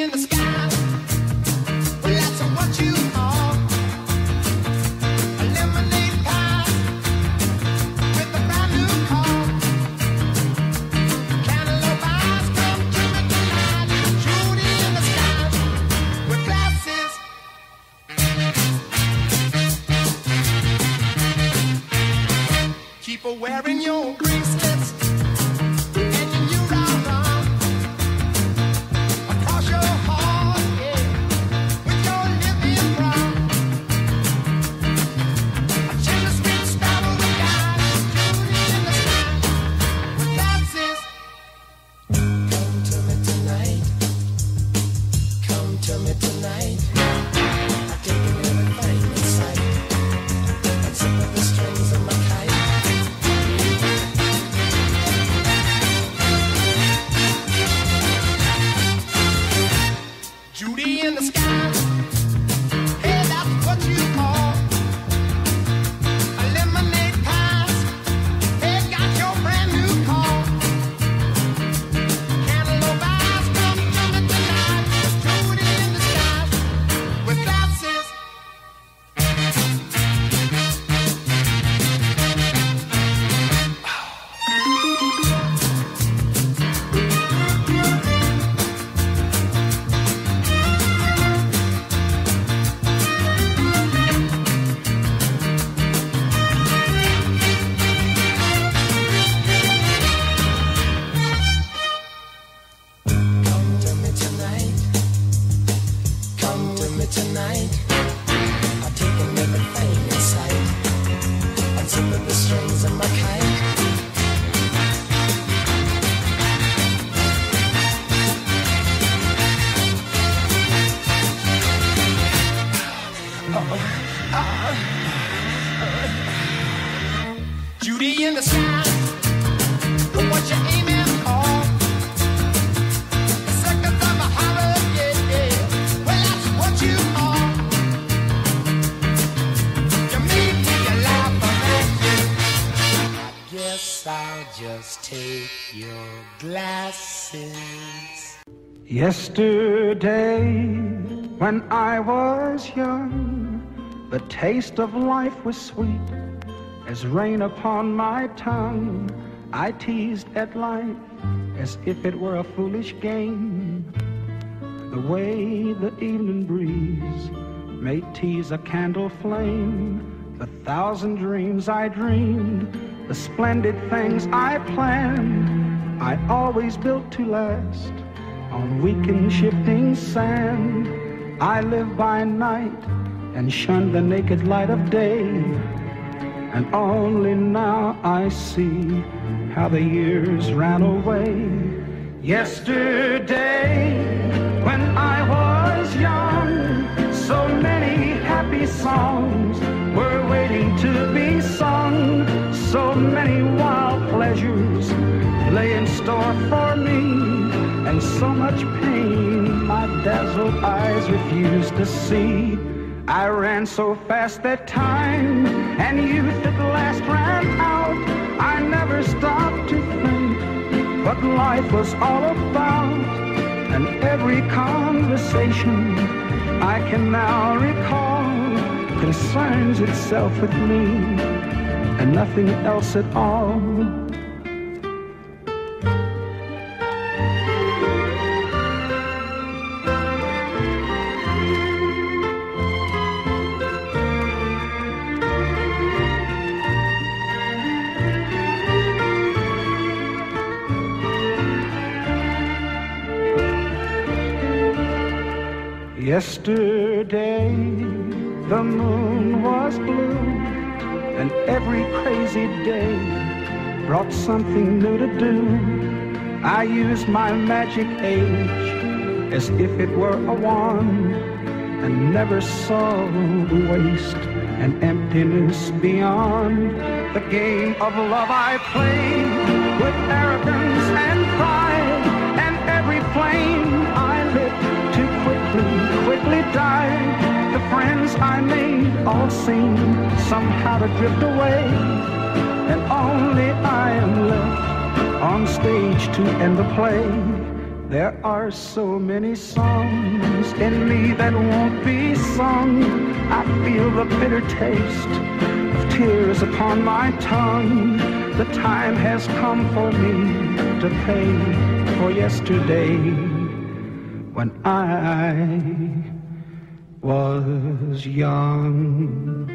in the sky. Well, that's what you are. A lemonade pie with a brand new car. Cantaloupe eyes come coming to life. Shooting in the sky with glasses. Keep a wearing your bracelets. Judy in the sky, hey, that's what you are. A lemonade pie, hey, got your brand new car. Cantaloupe eyes come coming to life. Judy in the sky with glasses. Tonight, I've taken everything in sight. I'm tipping the strings of my kite. Judy in the sky, look what you're aiming for. I'll just take your glasses. Yesterday, when I was young, the taste of life was sweet as rain upon my tongue. I teased at life as if it were a foolish game. The way the evening breeze may tease a candle flame. The thousand dreams I dreamed, the splendid things I planned, I always built to last on weekend shifting sand. I live by night and shun the naked light of day, and only now I see how the years ran away. Yesterday, when I was young, so many happy songs were waiting to be sung. So many wild pleasures lay in store for me, and so much pain my dazzled eyes refused to see. I ran so fast that time and youth at last ran out. I never stopped to think what life was all about, and every conversation I can now recall concerns itself with me and nothing else at all. Yesterday, the moon was blue, and every crazy day brought something new to do. I used my magic age as if it were a wand, and never saw the waste and emptiness beyond. The game of love I played with arrogance and pride, and every flame I lit too quickly died. The friends I made all seem somehow to drift away, and only I am left on stage to end the play. There are so many songs in me that won't be sung. I feel the bitter taste of tears upon my tongue. The time has come for me to pay for yesterday, when I was young.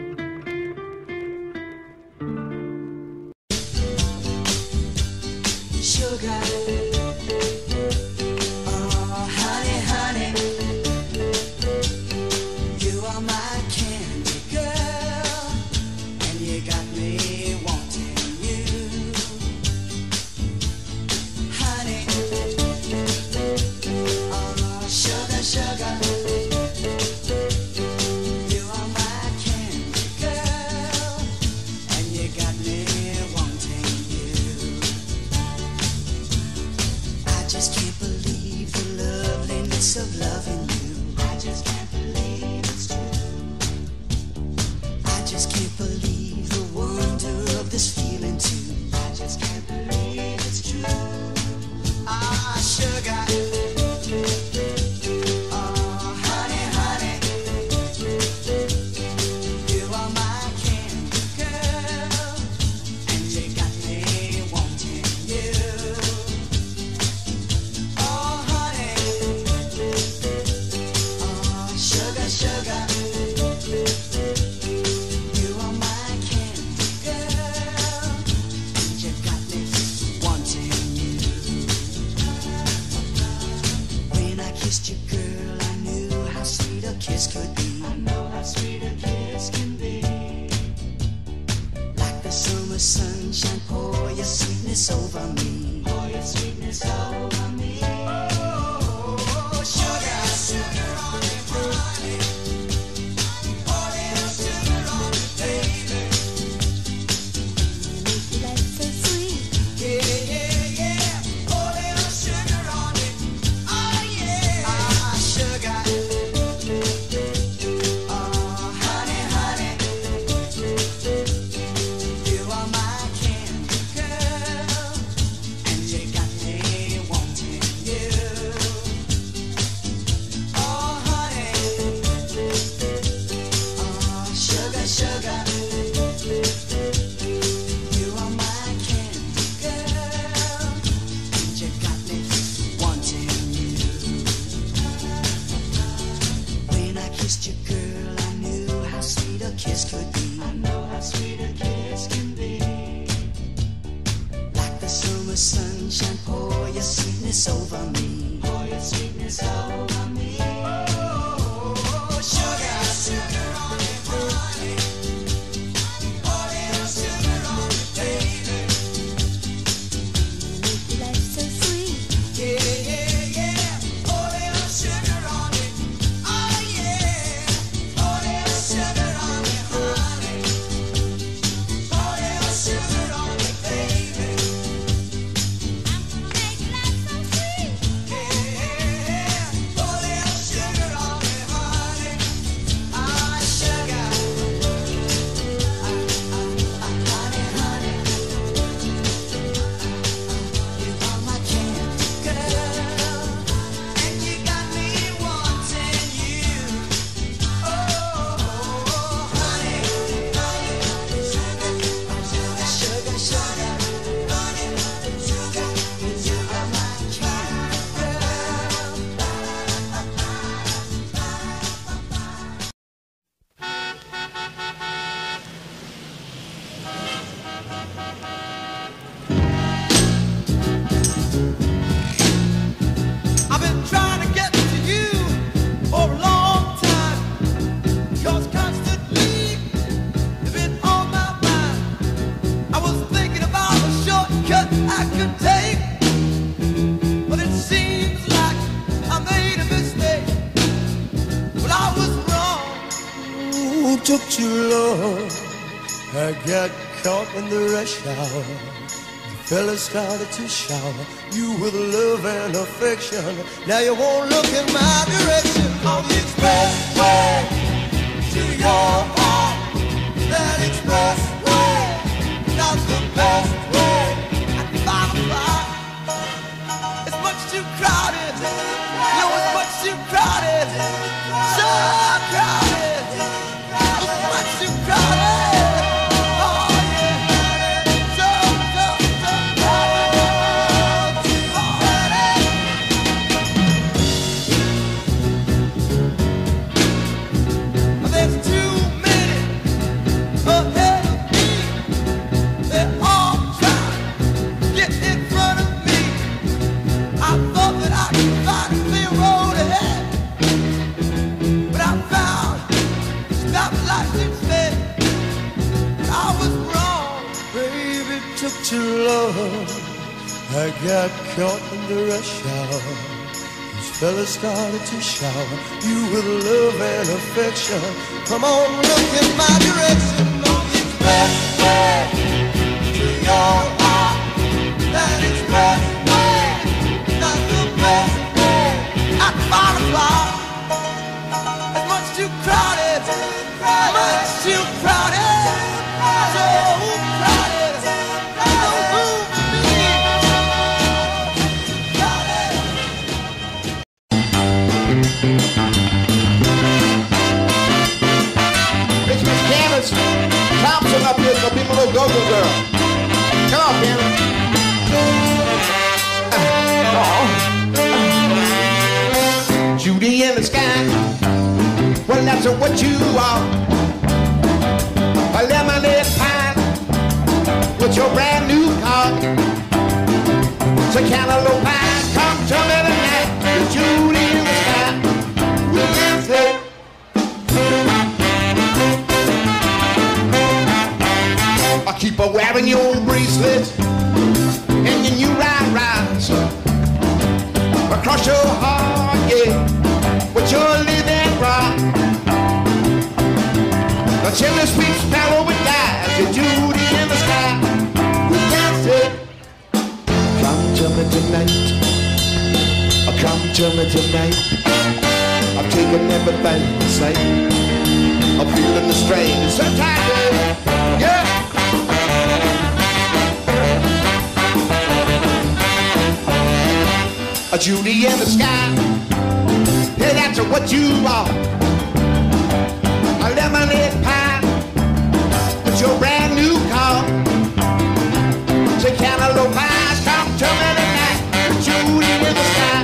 Started to shower you with love and affection. Now you won't look in my direction. On the expressway to your heart, that expressway, not the best way. I can find a spot. It's much too crowded. Too long, I got caught in the rush hour. These fellas started to shower you with love and affection. Come on, look in my direction. Oh, it's pathway to your heart. That is pathway, not the best way. I'd fall apart. It's much too crowded, much too crowded. Up here, so people will go-go girl. Come on, Pam. Judy in the sky. Well, that's what you are. A lemonade pie with your brand new car. It's a cantaloupe pie. Come to me tonight. It's Judy in the sky. We dance it. Keep a wearing your bracelets and your new ride-rides across your heart, yeah, with your living rock. The chimney sweeps sparrow with eyes, your Judy in the sky. We dance it. Come to me tonight. Oh, come to me tonight. I'm taking everything in sight. I'm feeling the strain. It's so tight, yeah. A Judy in the sky, yeah, that's what you are. A lemonade pie with your brand new car. Say cantaloupe eyes, come to me tonight. A Judy in the sky,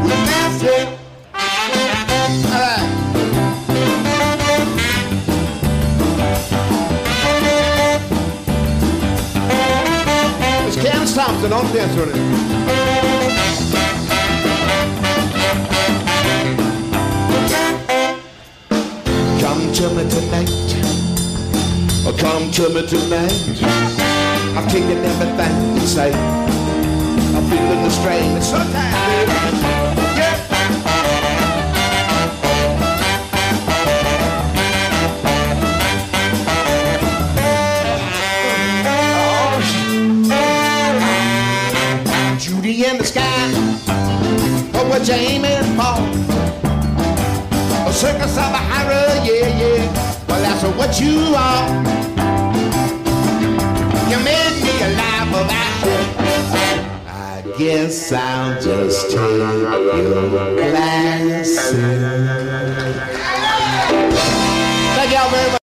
we'll dance it. All right. It's Candace Thompson on dance with it. Come to me tonight, oh, come to me tonight. I'm taking everything in sight. I'm feeling the strain. It's so tight, baby. Yeah. Oh. Judy in the sky, oh, what you aiming for? A circus of a horror, yeah, yeah. Well, that's what you are. You made me alive without you. I guess I'll just take your glasses. Thank y'all very much.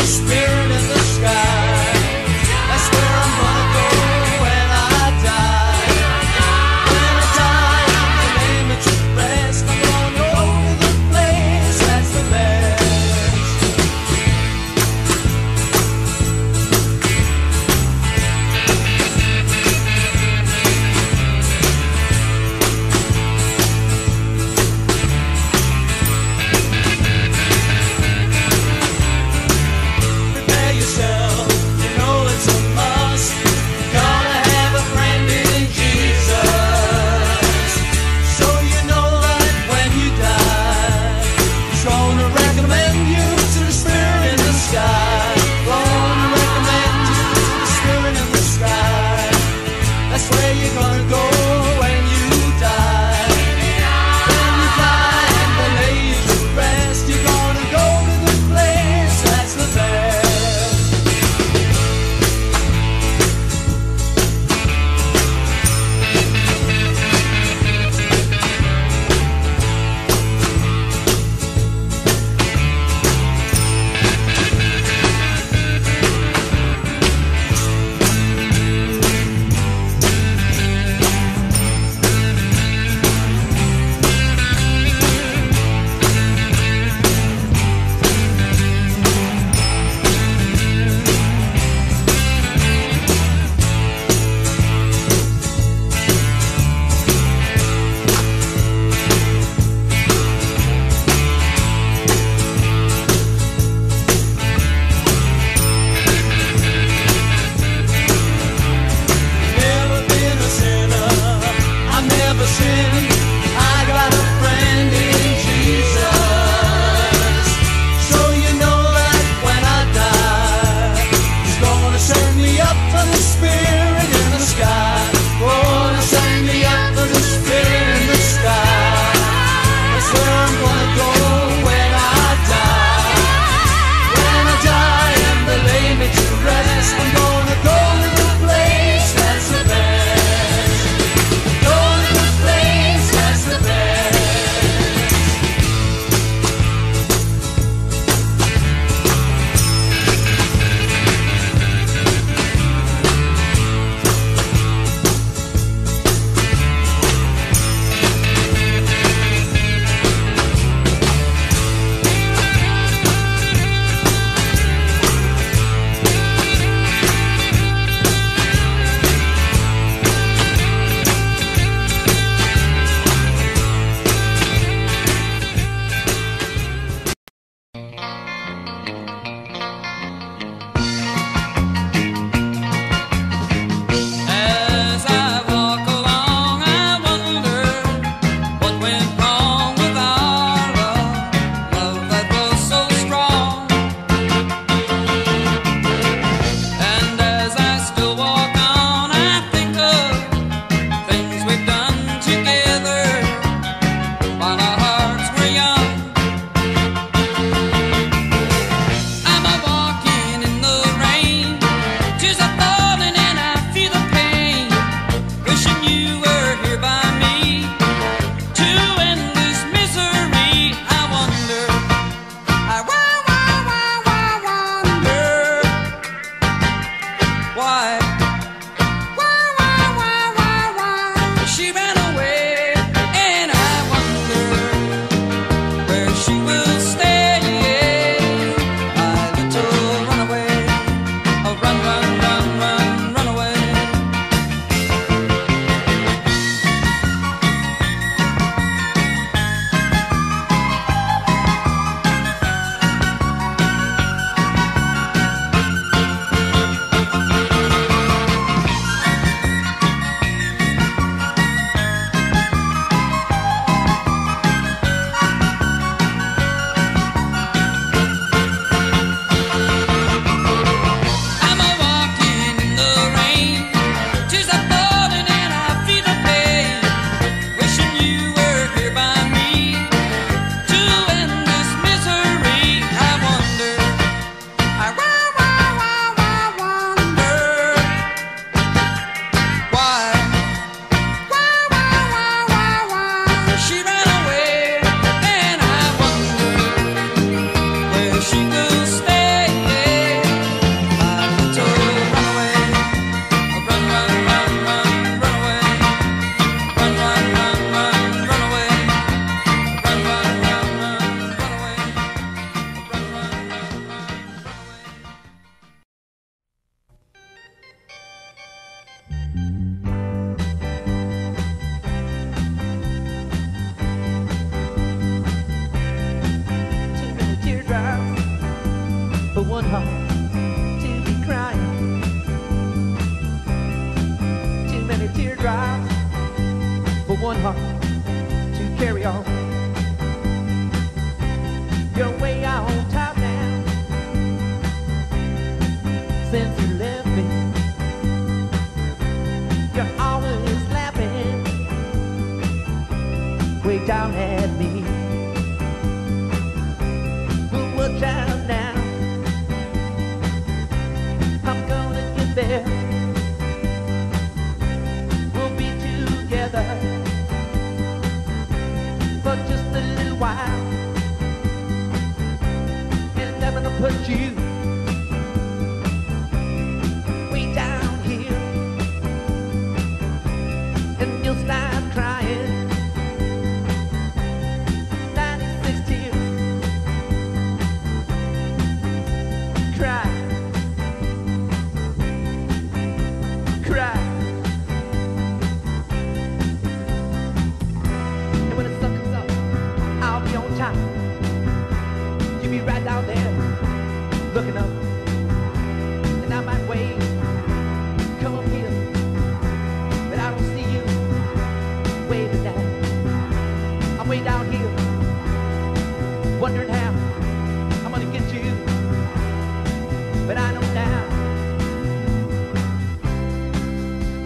Spirit in the sky, that's where I'm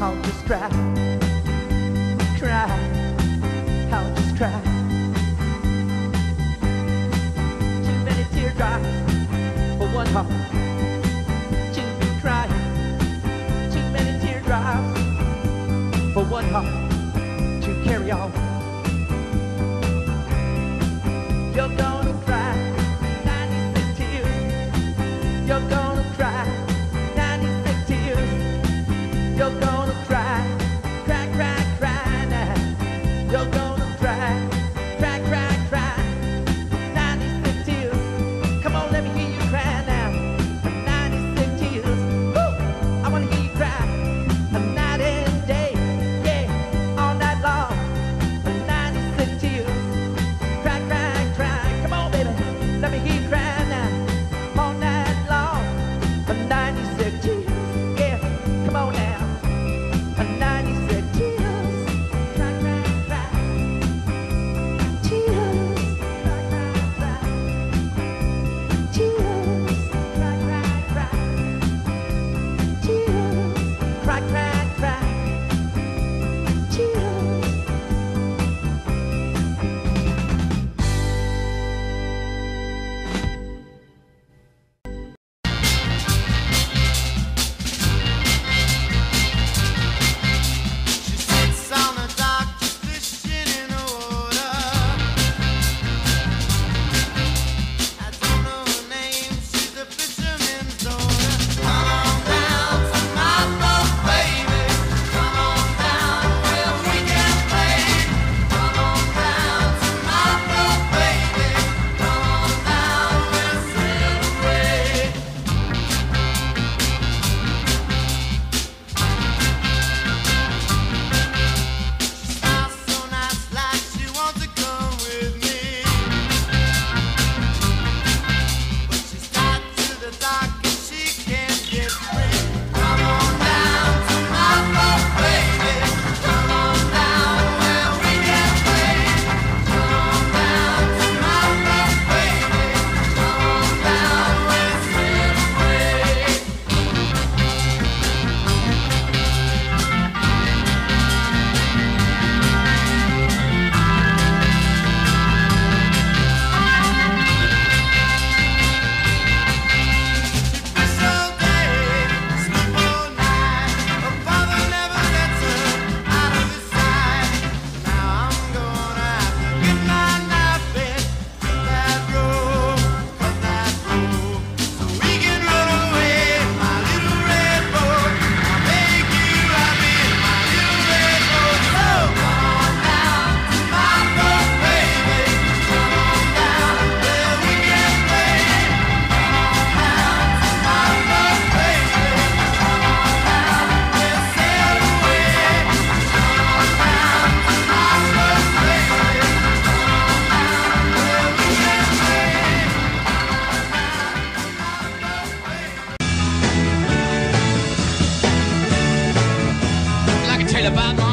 I'll just cry, cry, I'll just cry. Too many teardrops for one heart to be crying. Too many teardrops for one heart to carry on. You're gonna cry 96 tears. You're gonna cry 96 tears. You're gonna cry, cry, cry, cry now. You're gonna cry, cry, cry, cry 96 tears. Come on, let me hear you cry now. 96 tears. Woo! I wanna hear you cry. About my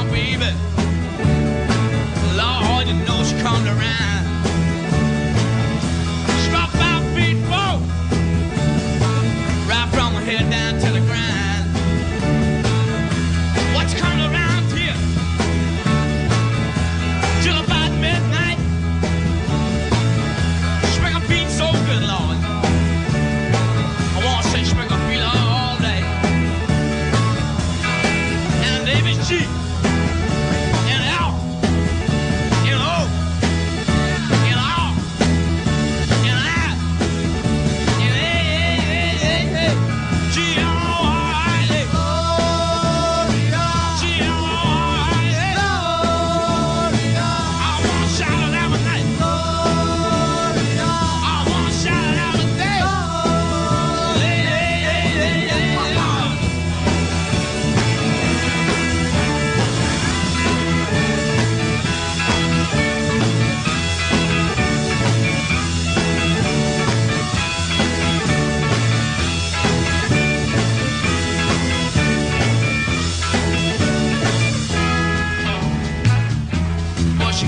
baby, Lord, you know she come around. She dropped 5 feet, whoa, right from her head down to the ground. What's coming around here till about midnight? She make her feel so good, Lord. I want to say she make her feel all day. And David G.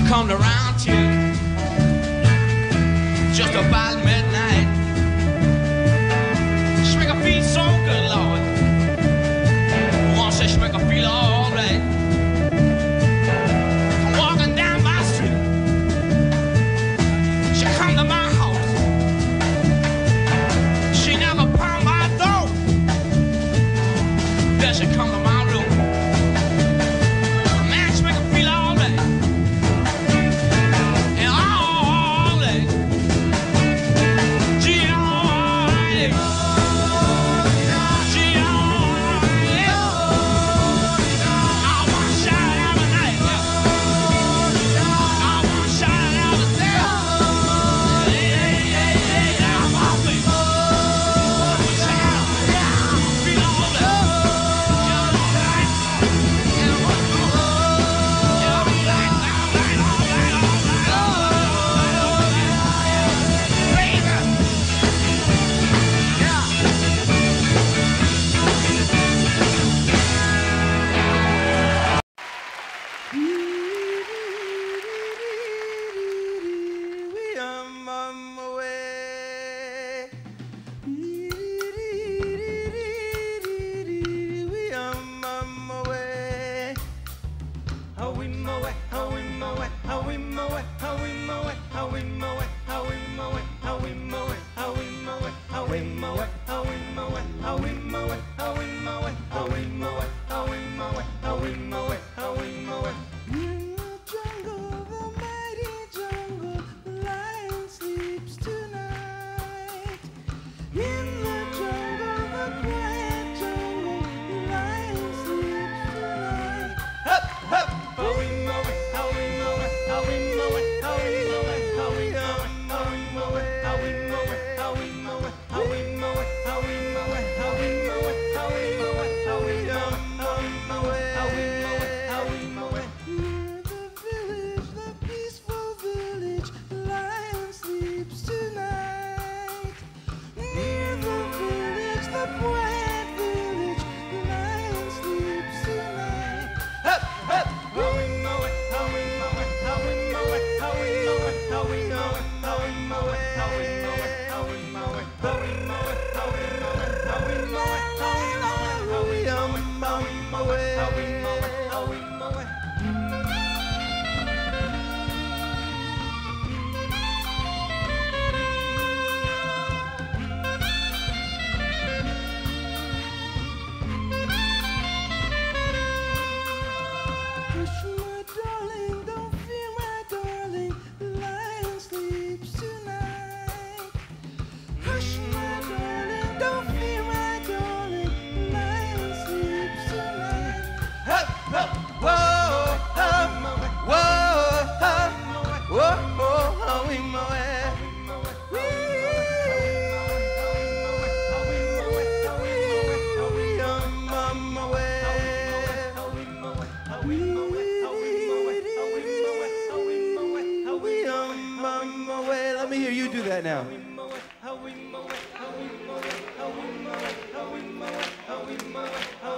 Come around here just about midnight. She make her feel so good, Lord. Once she make her feel all. special come to my room. A match make them feel all day. And all day. G-O-R-A.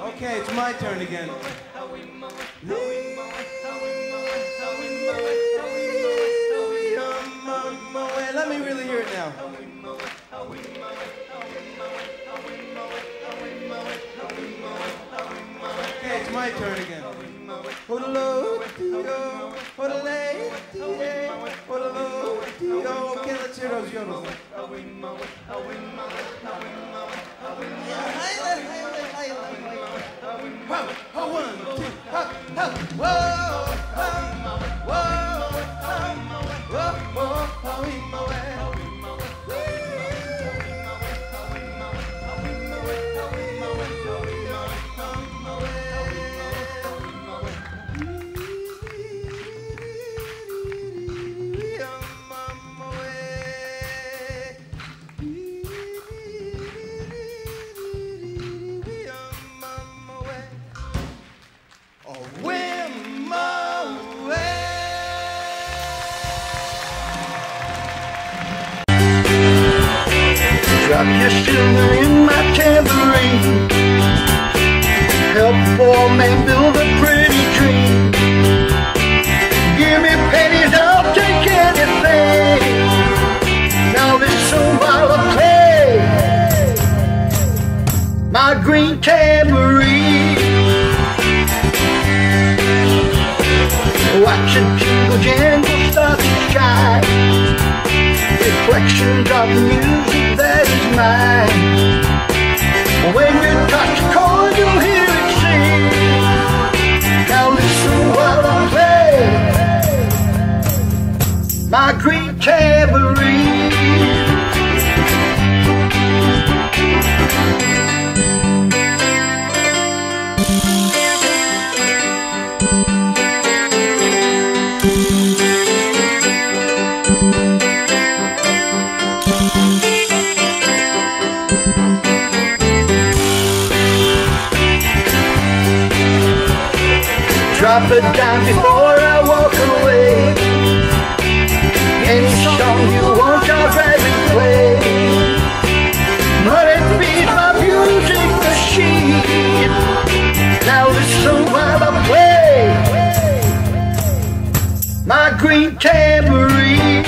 Okay, it's my turn again. Let me really hear it now. Okay, it's my turn again. Okay, let's hear those yodels. Drop your sugar in my tambourine. Help poor man build a pretty dream. Give me pennies, I'll take anything. Now this song I'll play my green tambourine. Watch it jingle jangle, start to shine. Reflections of the music that is mine. When you touch the chord, you'll hear it. Drop it down before I walk away. Any song you want, I'll grab and play. Let it be my music machine. Now listen while I play my green tambourine.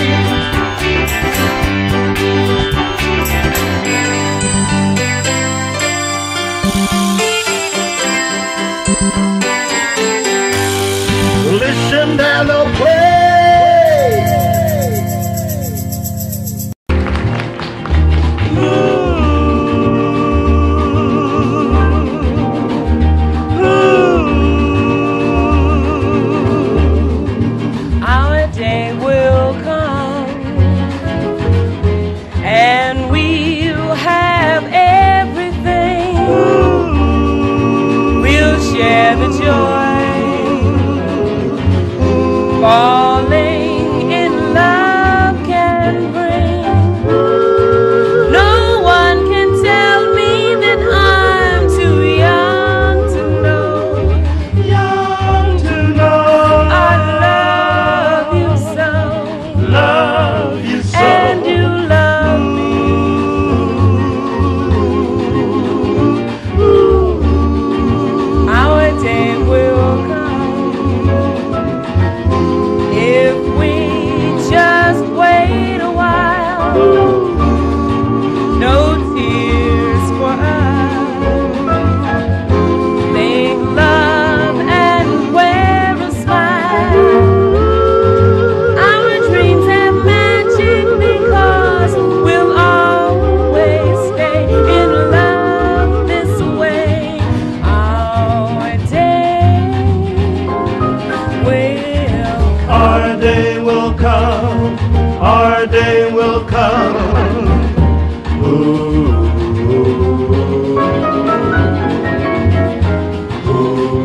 Listen and I'll play. Our day will come and we'll have everything. We'll share the joy. Falling in love can bring. No one can tell me that I'm too young to know. Young to know I love you so. Love you so. And you love me. Ooh, ooh, ooh. Our day will come if we just wait a while. No tears for us. Make love and wear a smile. Our dreams have magic because we'll always stay in love this way. Our day will. Our day will come, our day will come. Ooh, ooh, ooh, ooh, ooh, ooh.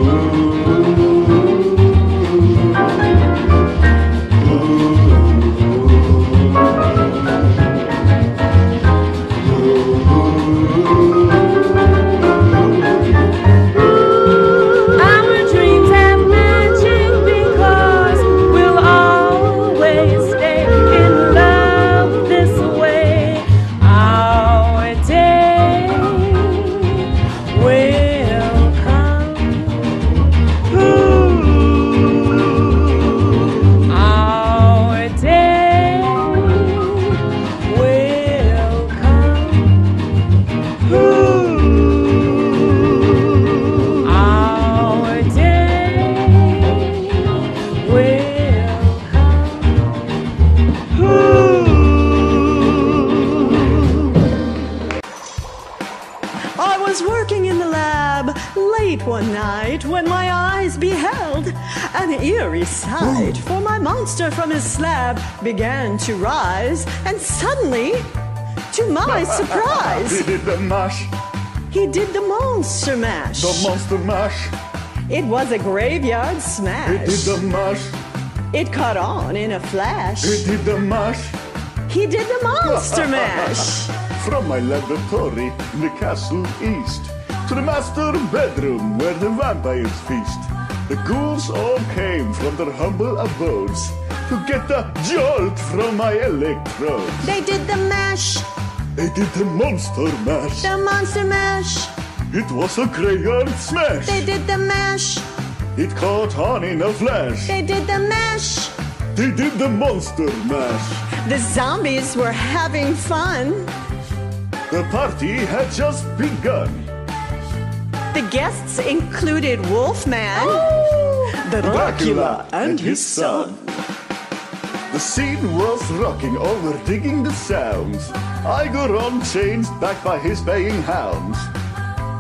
I was working in the lab late one night when my eyes beheld an eerie sight. For my monster from his slab began to rise, and suddenly, to my surprise, he did the mash. He did the monster mash. The monster mash. It was a graveyard smash. He did the mash. It caught on in a flash. He did the mash. He did the monster mash. From my laboratory in the castle east to the master bedroom where the vampires feast, the ghouls all came from their humble abodes to get a jolt from my electrodes. They did the mash. They did the monster mash. The monster mash. It was a graveyard smash. They did the mash. It caught on in a flash. They did the mash. They did the monster mash. The zombies were having fun. The party had just begun. The guests included Wolfman, Dracula and his son. The scene was rocking, all were digging the sounds. Igor chains backed by his baying hounds.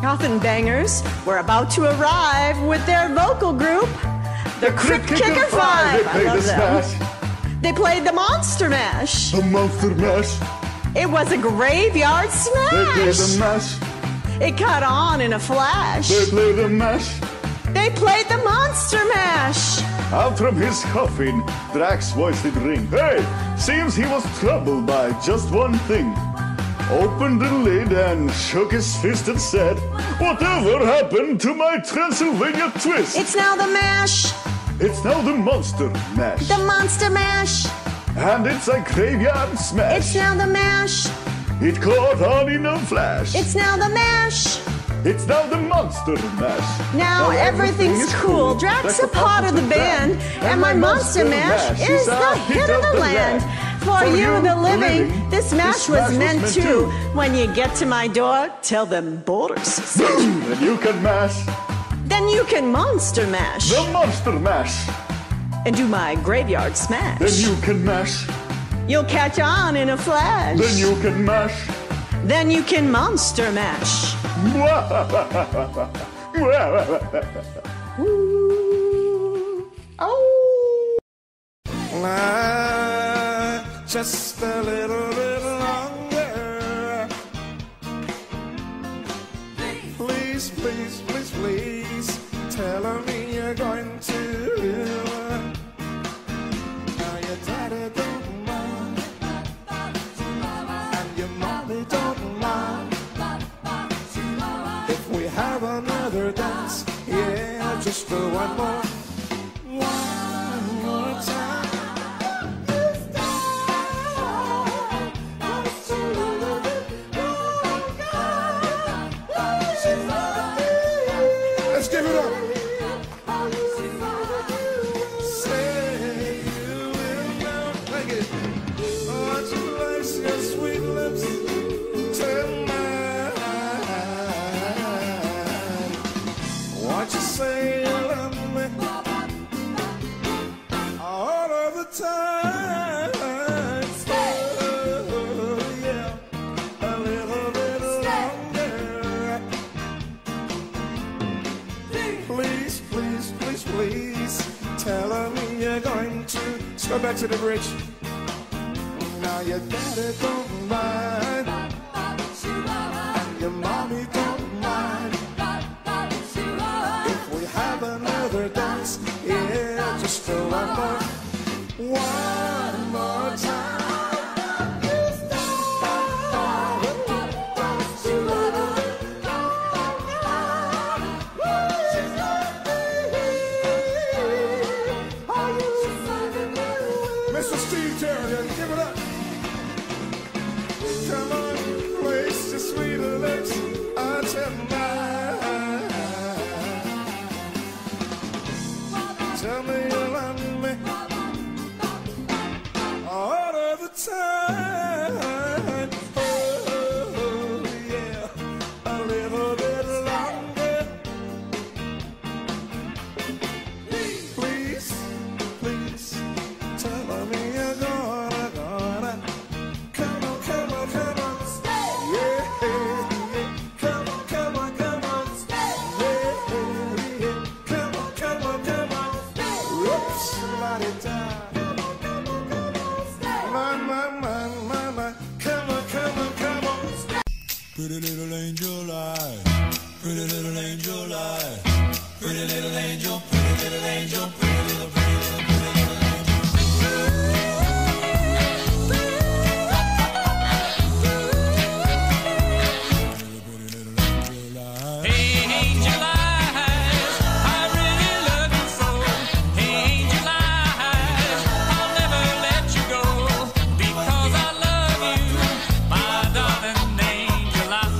Coffin bangers were about to arrive with their vocal group, the Crypt Kicker Five. They played the smash. They played the monster mash. The monster mash. It was a graveyard smash. They did the mash. It caught on in a flash. They played the mash. They played the monster mash. Out from his coffin, Drax's voice did ring. Hey, seems he was troubled by just one thing. Opened the lid and shook his fist and said, whatever happened to my Transylvania twist? It's now the mash. It's now the monster mash. The monster mash. And it's a graveyard smash. It's now the mash. It caught on in a flash. It's now the mash. It's now the monster mash. Now everything's cool. Drax a part of the band. And my monster mash is the hit of the land. For you, the living, this mash was meant to. When you get to my door, tell them borders. Boom! Then you can mash. Then you can monster mash. The monster mash. And do my graveyard smash. Then you can mash. You'll catch on in a flash. Then you can mash. Then you can monster mash. Ooh. Oh. Just a little bit longer. Please, please, please, please tell me you're going to. Just one more time. Let's give it up. Say you will go. Take it. Oh, to place your sweet lips to mine. What you say? Go back to the bridge. Now your daddy don't mind, and your mommy don't mind. If we have another dance, yeah, just for one more time. Pretty little angel eye, pretty little angel eye, pretty little angel, pretty little angel, pretty little, pretty little, pretty little angel. Pretty little angel eye. Hey angel eyes, I really love you so. Hey angel eyes, I'll never let you go, because I love you, my darling. Angel eyes.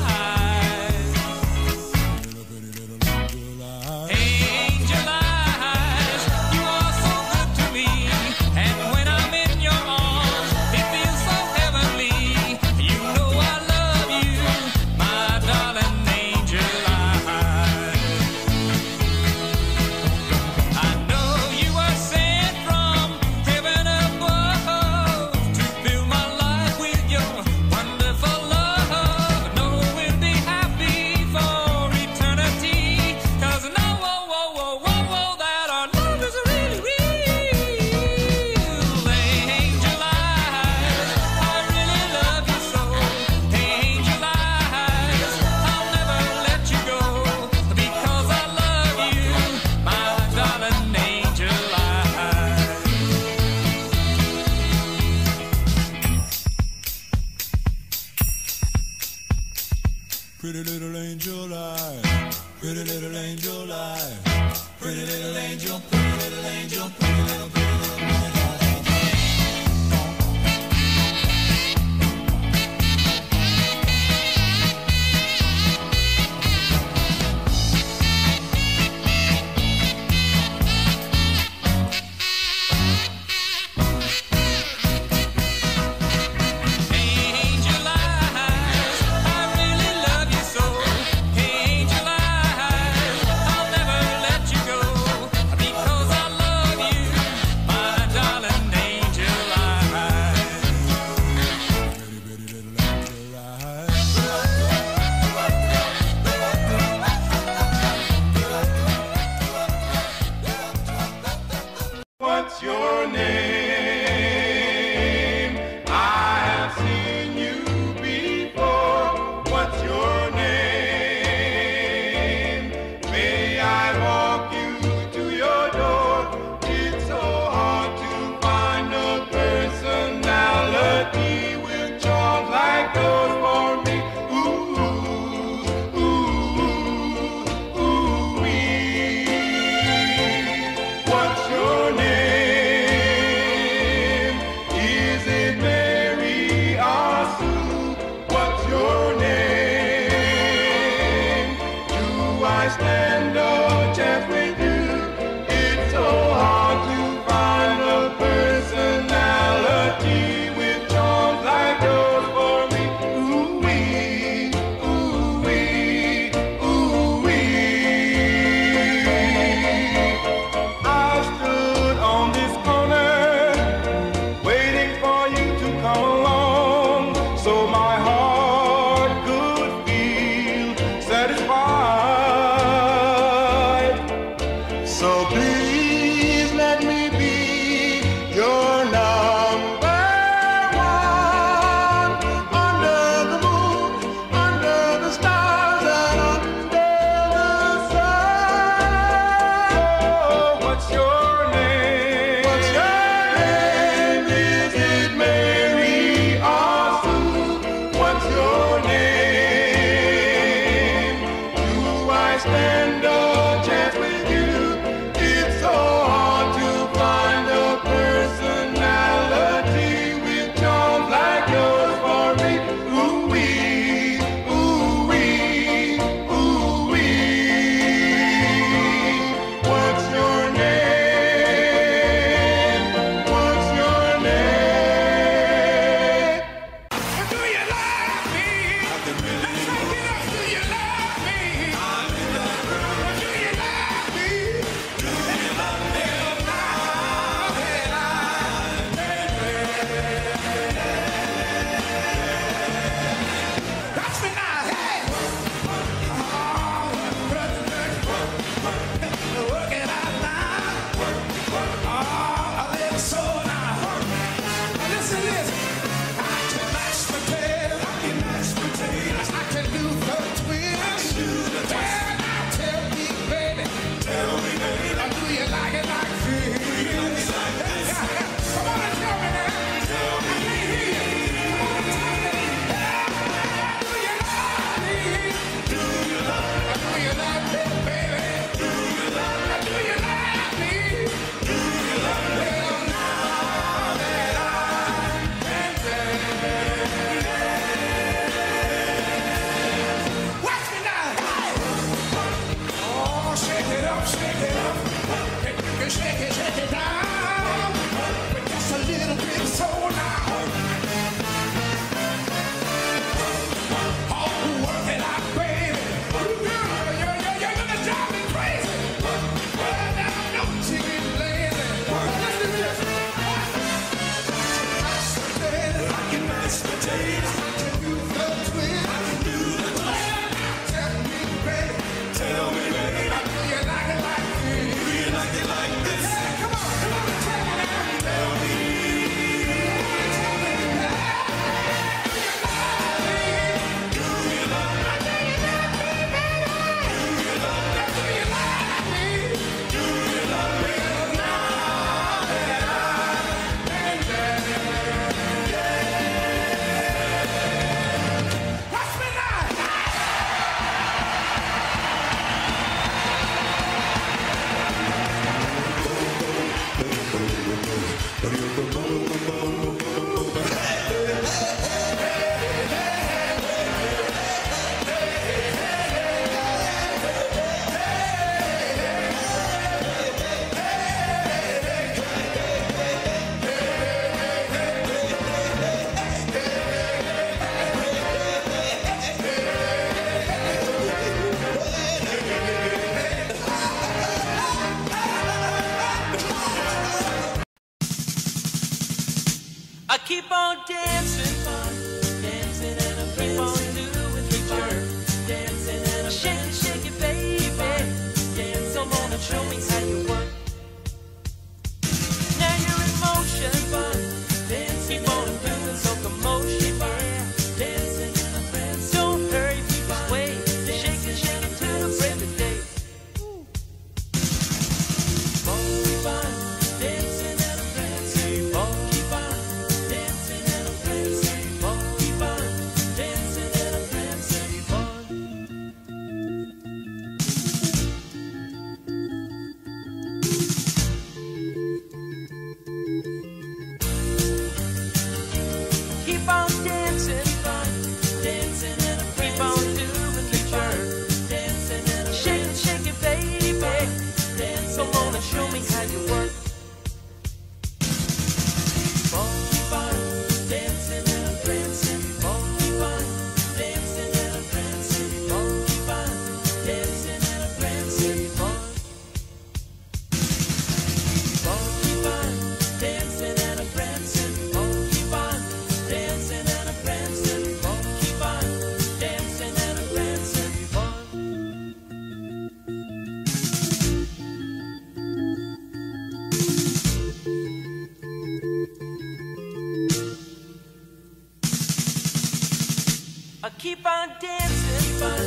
Keep on dancing, keep on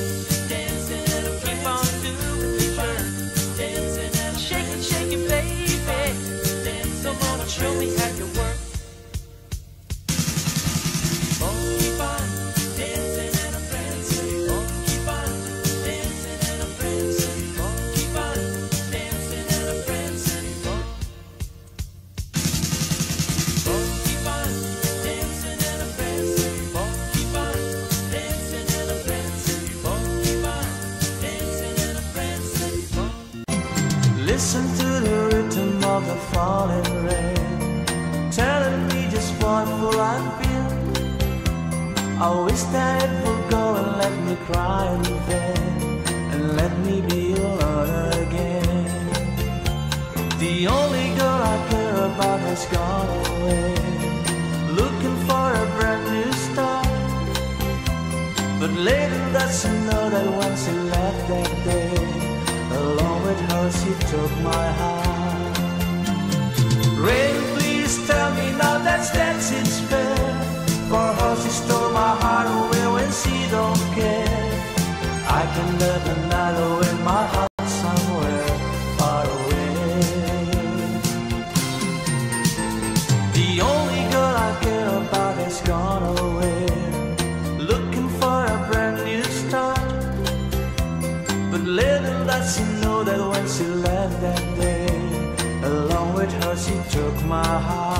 dancing, and I keep on doing the burn, dancing, and shaking, shaking, baby. Dancing, wanna show me how you work. Keep on dancing, and I'm dancing. Keep on dancing, and I'm dancing. Keep on dancing, and I'm dancing. Keep on dancing, and I'm dancing. Listen to the rhythm of the falling rain, telling me just what for I feel. I wish that it would go and let me cry in vain, and let me be alone again. The only girl I care about has gone away, looking for a brand new start. But later does she know that when she left that day, along with her she took my heart. Rain, please tell me now that it's fair, for her she stole my heart away when she don't care. I can live another in my heart somewhere far away. The only girl I care about is gone away, looking for a brand new start. But little does she know that when she left that day, along with her she took my heart.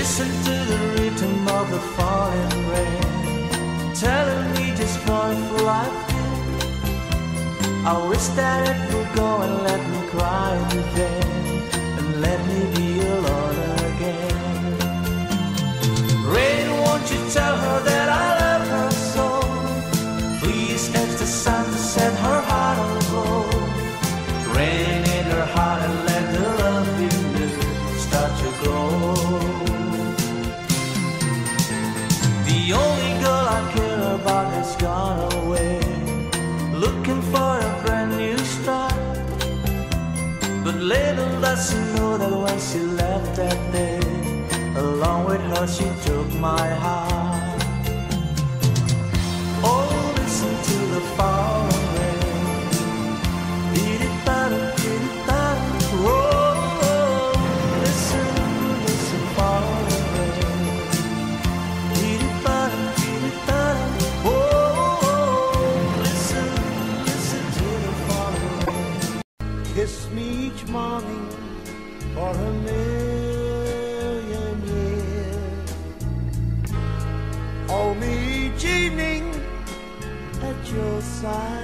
Listen to the rhythm of the falling rain, telling me just what for I feel. I wish that it would go and let me cry again, and let me be alone again. Rain, won't you tell her that I love her so? Please ask the sun to set her heart on gold. Rain in her heart and let the love in you start to grow. The only girl I care about has gone away, looking for a brand new start. But little does she know that when she left that day, along with her she took my heart. Oh, listen to the falling rain, oh, listen to this falling rain. Kiss me each morning for a million years. Hold me each evening at your side.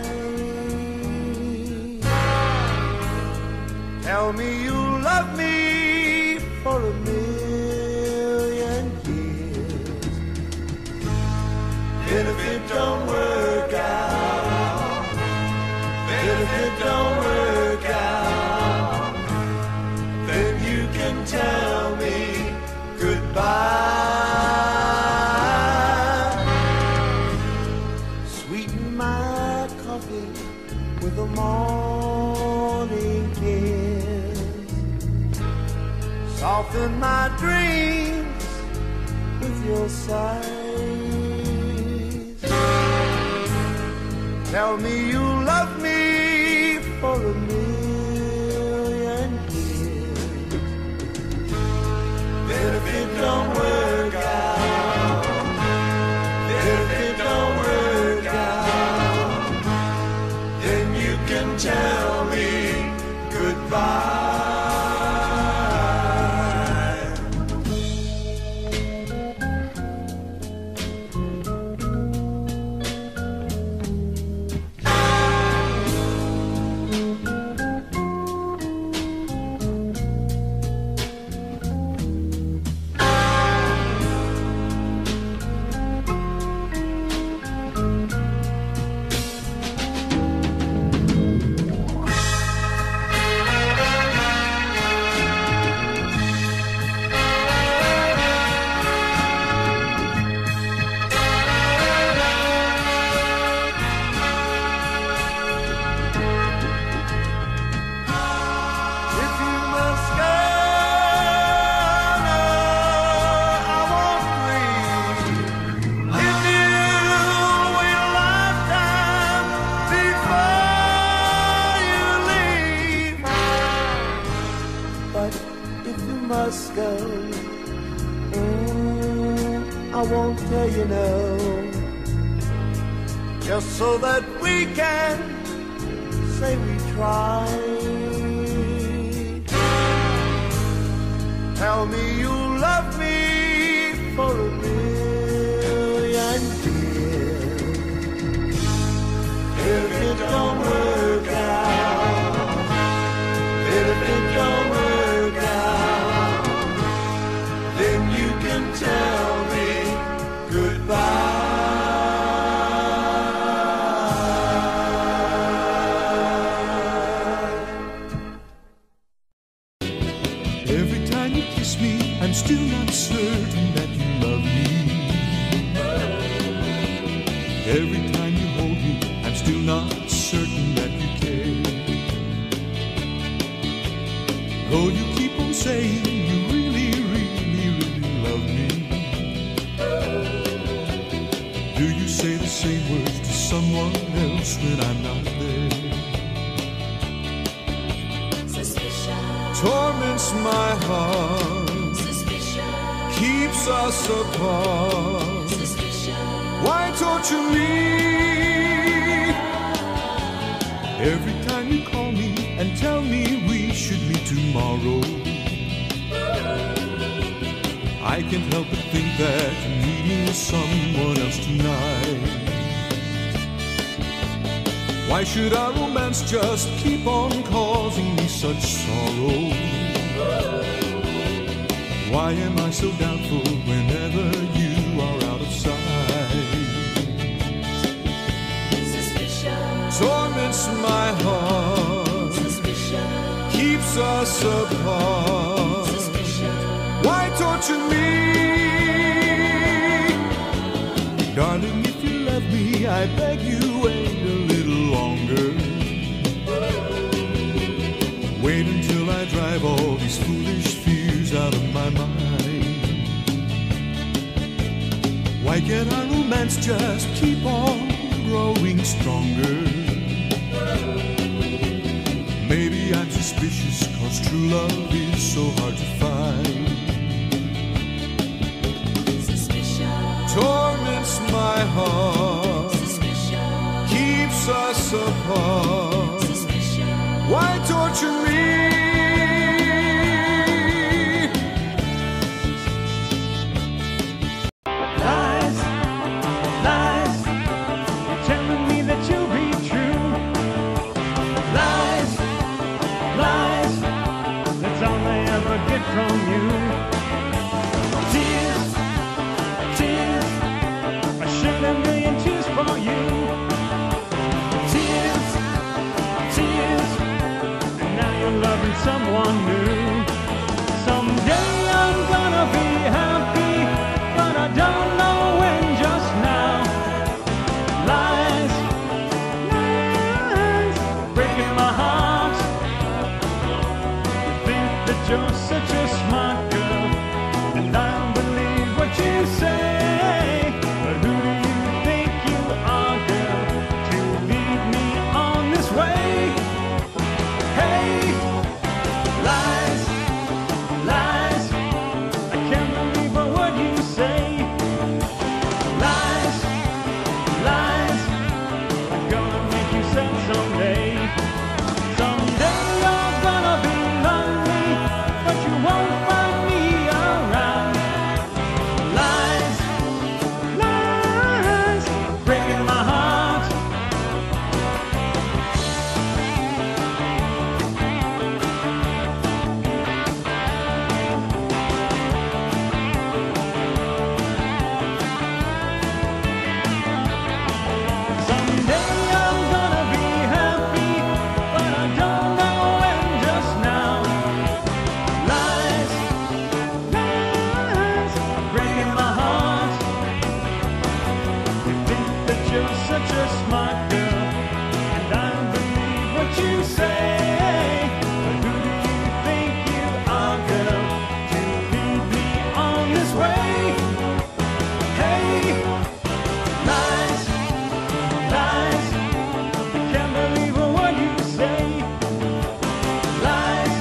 Tell me you love me for a million years. And if it don't work out, and if it don't work out, then you can tell me goodbye. Sweeten my coffee with a morning kiss. Soften my dreams with your sighs. Tell me you love me for a million years. Then if it don't work out, then if it don't work out, then you can tell me goodbye. Must go. I won't tell you no, just so that we can say we tried. Tell me you love me for a million years. If it don't work out, if it don't work out, tell me goodbye. Every time you kiss me, I'm still not certain that you love me. Every time you hold me, I'm still not certain that you care. Though you keep on saying you say the same words to someone else when I'm not there. Suspicion torments my heart. Suspicion keeps us apart. Suspicion, why torture me? Every time you call me and tell me we should meet tomorrow, I can't help but think that you need me with someone else tonight. Why should our romance just keep on causing me such sorrow? Why am I so doubtful whenever you are out of sight? Suspicion torments my heart. Suspicion keeps us apart. Suspicion, why torture me? Darling, if you love me, I beg you, wait a little longer. Wait until I drive all these foolish fears out of my mind. Why can't our romance just keep on growing stronger? Maybe I'm suspicious, 'cause true love is so hard to find. Torments my heart. Suspicion keeps us apart. Suspicion, why torture me? someone new. Someday I'm gonna be happy, but I don't know when just now. Lies, lies, breaking my heart. You think that you're such a smart girl, and I'll believe what you say. But who do you think you are, girl, to lead me on this way? Such a smart girl, and I believe what you say. But who do you think you are, girl, to lead me on this way? Hey, lies, lies, I can't believe a word you say. Lies,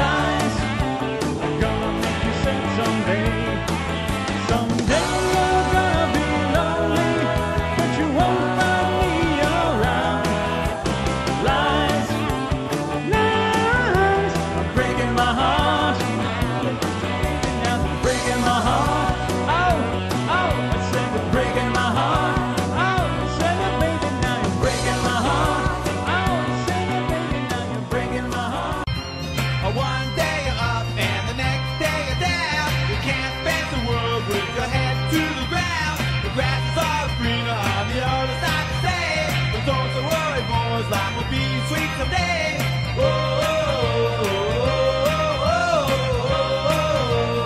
lies, I'm gonna make you say someday. Life will be sweet someday. Oh, oh, oh, oh, oh,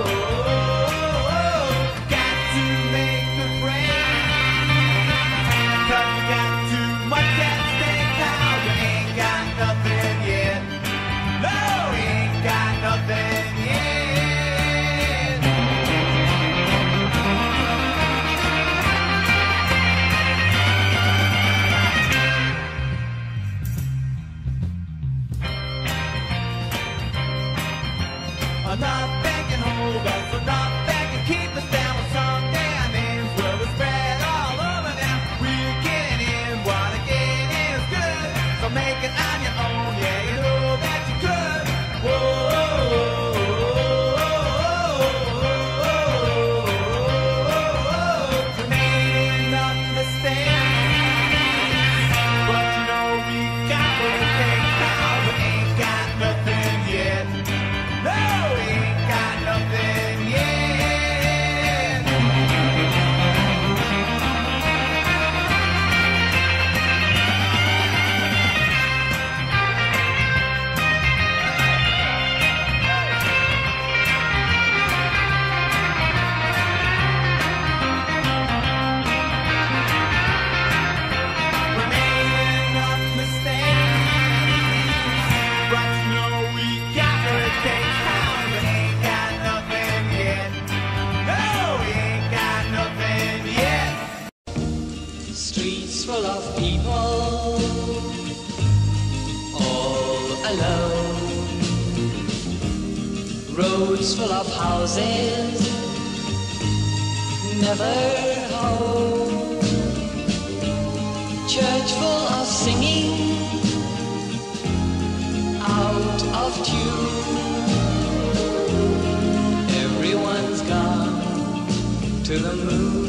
oh. Got to make the friends, 'cause you got too much at stake now. You ain't got nothing yet. No, you ain't got nothing yet. Not that can hold us, so not that can keep us down. Someday our names will be spread all over now. We're getting in what again is good. So make it on your own, yeah, you know that you could. Whoa, you made enough mistakes, but you know we got what it takes now. We ain't got nothing yet. No! Streets full of people, all alone. Roads full of houses, never home. Church full of singing, out of tune. Everyone's gone to the moon.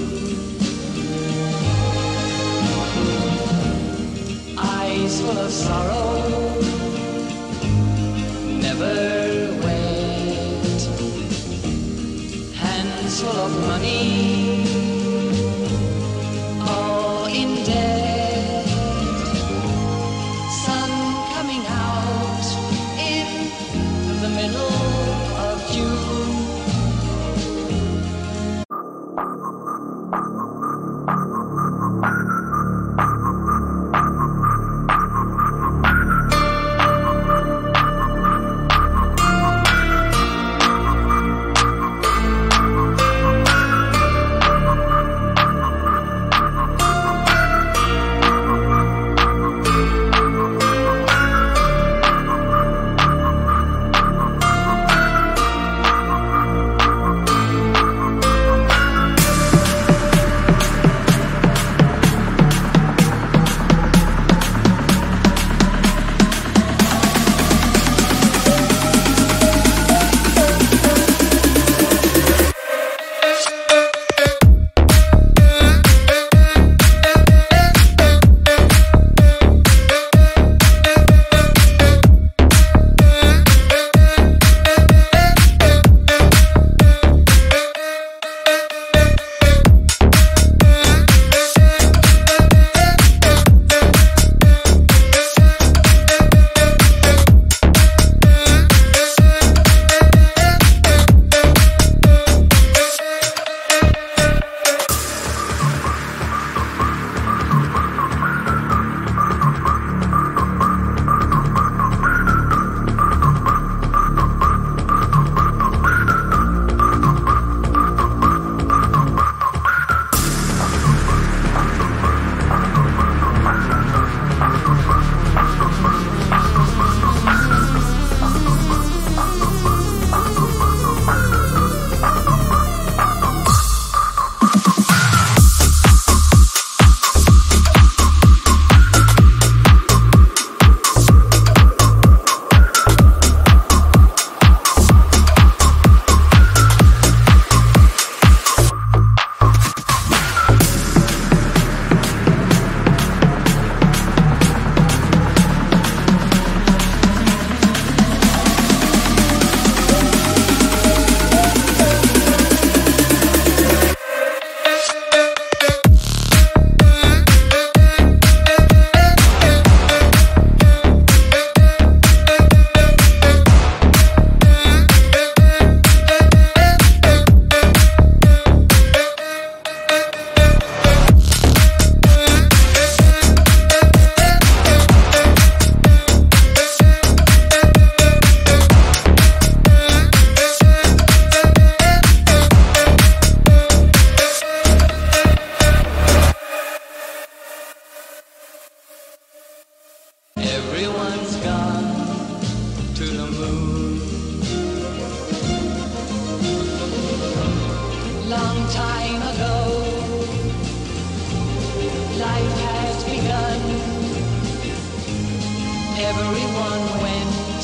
Eyes full of sorrow, never wet. Hands full of money, all in debt. Sun coming out in everyone went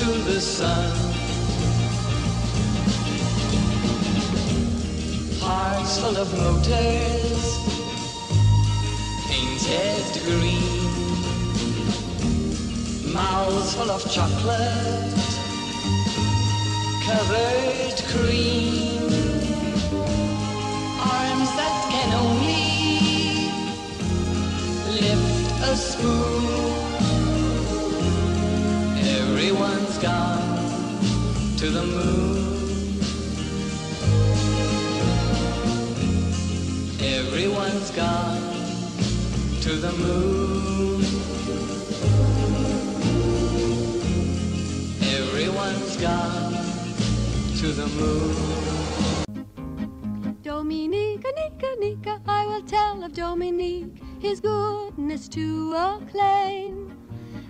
to the sun. Hearts full of motors, painted green. Mouths full of chocolate, covered cream. Arms that can only lift a spoon. Everyone's gone to the moon. Everyone's gone to the moon. Everyone's gone to the moon. Dominica, Nica, Nica, I will tell of Dominique, his goodness to acclaim.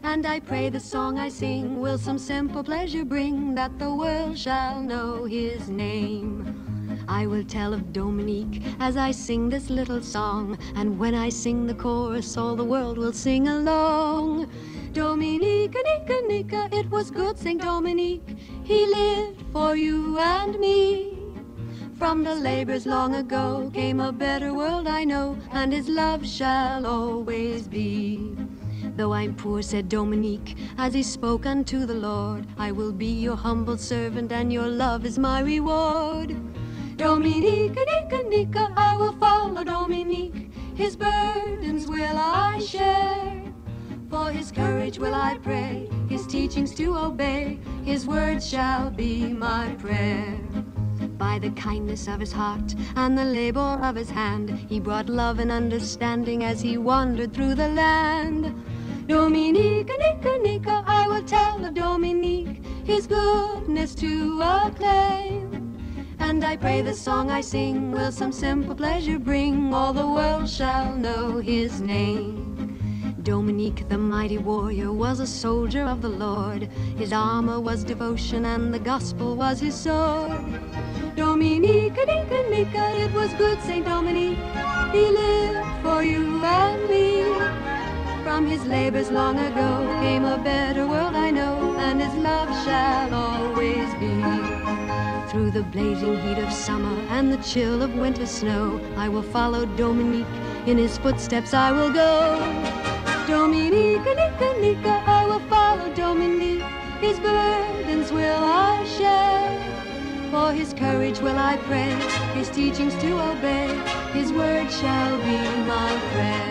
And I pray the song I sing will some simple pleasure bring, that the world shall know his name. I will tell of Dominique as I sing this little song, and when I sing the chorus all the world will sing along. Dominica, Nica, Nica, it was good Saint Dominique, he lived for you and me. From the labors long ago came a better world I know, and his love shall always be. Though I'm poor, said Dominique, as he spoke unto the Lord, I will be your humble servant, and your love is my reward. Dominica, Nica, Nica, I will follow Dominique, his burdens will I share. For his courage will I pray, his teachings to obey, his words shall be my prayer. By the kindness of his heart and the labor of his hand, he brought love and understanding as he wandered through the land. Dominica, Nica, Nica, I will tell of Dominique, his goodness to acclaim. And I pray the song I sing will some simple pleasure bring, all the world shall know his name. Dominique, the mighty warrior, was a soldier of the Lord. His armor was devotion and the gospel was his sword. Dominica, Nica, Nica, it was good Saint Dominique, he lived for you and me. From his labors long ago came a better world I know, and his love shall always be. Through the blazing heat of summer and the chill of winter snow, I will follow Dominique, in his footsteps I will go. Dominica, Nica, Nica, I will follow Dominique, his burdens will I share. For his courage will I pray, his teachings to obey, his word shall be my prayer.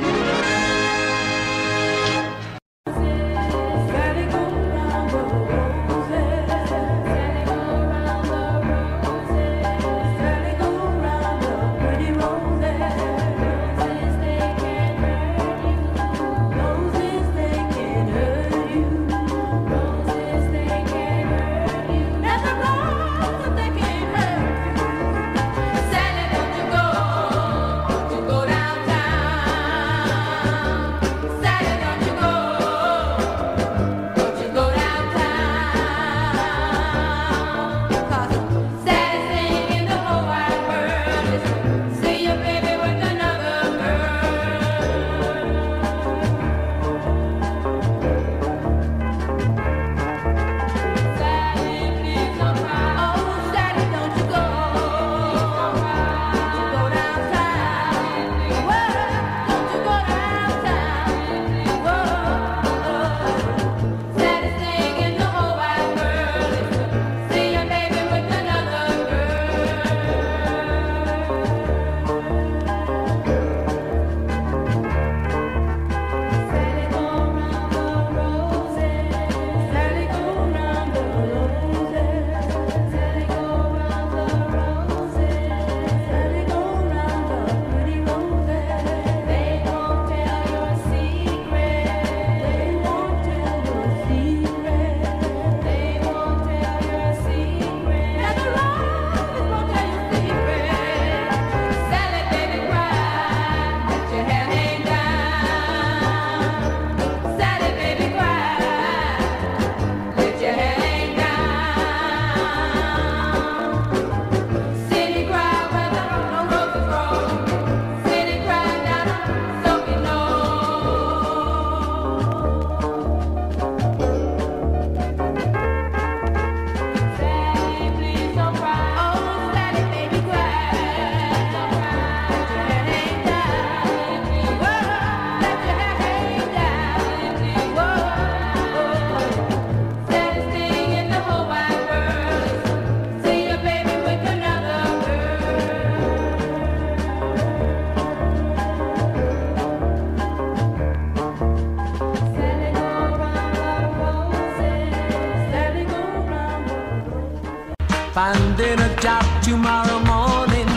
in a job tomorrow morning.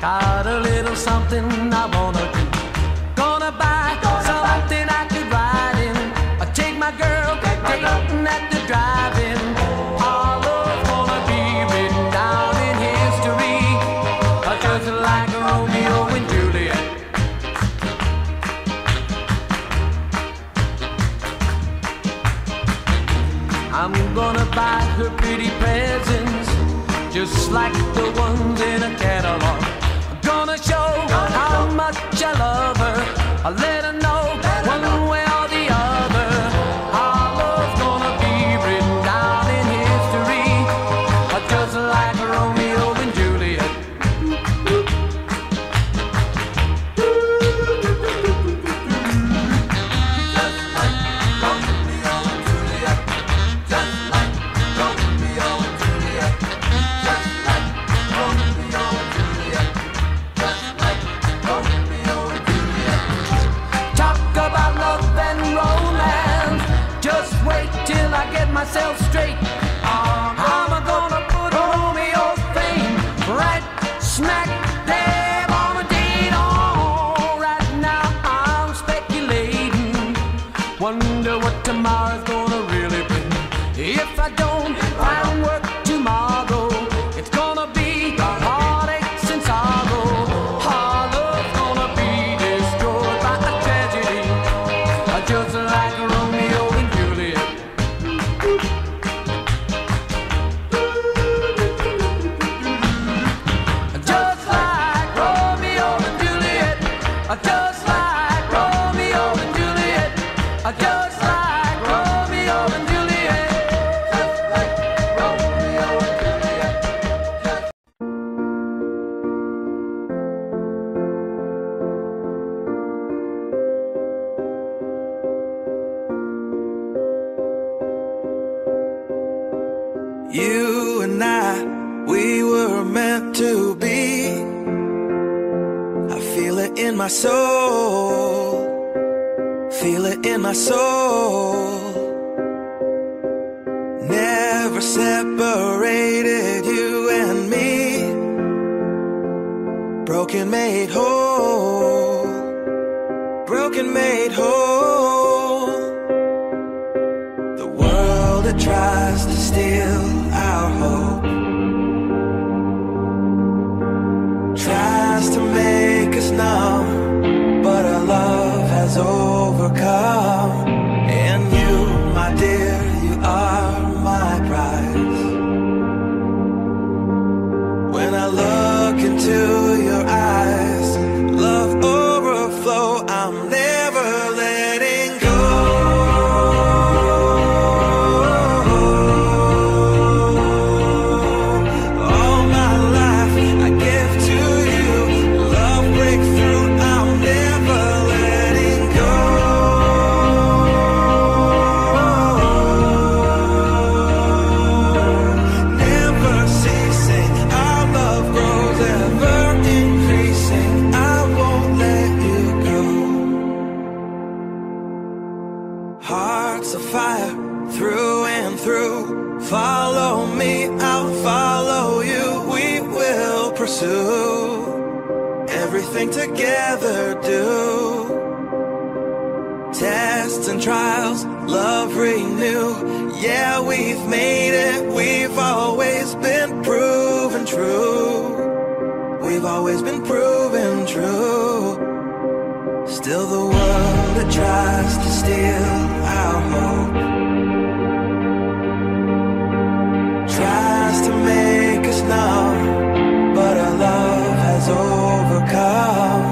Got a little something I wanna do. Gonna buy something I could ride in. I take my girl dating at the drive-in. Our love's gonna be written down in history, just like Romeo and Juliet. I'm gonna buy her pretty presents, just like the ones in a catalog. I'm gonna show how much I love her. I let her know one way or the other. Our love's gonna be written down in history, just like Romeo and Juliet. Just like Romeo and Juliet. Just like Romeo and Juliet. Just like Romeo and Juliet. Just like Romeo and Juliet. Talk about love and romance. Just wait till I get myself straight. I'm gonna put Romeo's fame right smack dab on a date. Oh, right now I'm speculating. Wonder what tomorrow's gonna really bring. If I don't find work tomorrow, it's gonna be heartaches and sorrow. Our love's gonna be destroyed by a tragedy, just like Romeo and Juliet. Just like Romeo and Juliet. Just like Romeo and Juliet. Just like Romeo and Juliet. Just like Romeo and Juliet. You and I, we were meant to be. I feel it in my soul. Feel it in my soul. Never separated, you and me. Broken made whole. Broken made whole. The world that tries to steal our hope, tries to make us numb, but our love has overcome. And you, my dear, you are my prize. When I look into your eyes, love overflow, I'm never letting go. All my life I give to you. Love breakthrough, I'm never letting go. Never ceasing, our love grows, ever increasing. I won't let you go. Hearts of fire, through and through. Follow me, I'll follow you. We will pursue everything together, do. Tests and trials, love renew. Yeah, we've made it, we've always been proven true. We've always been proven true. Still the world that tries to steal our hope, tries to make us numb, but our love has overcome.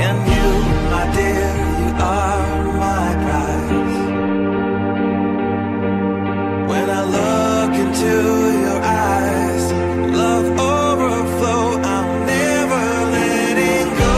And you, my dear, you are my prize. When I look into your eyes, love overflow, I'm never letting go.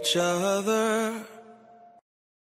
each other.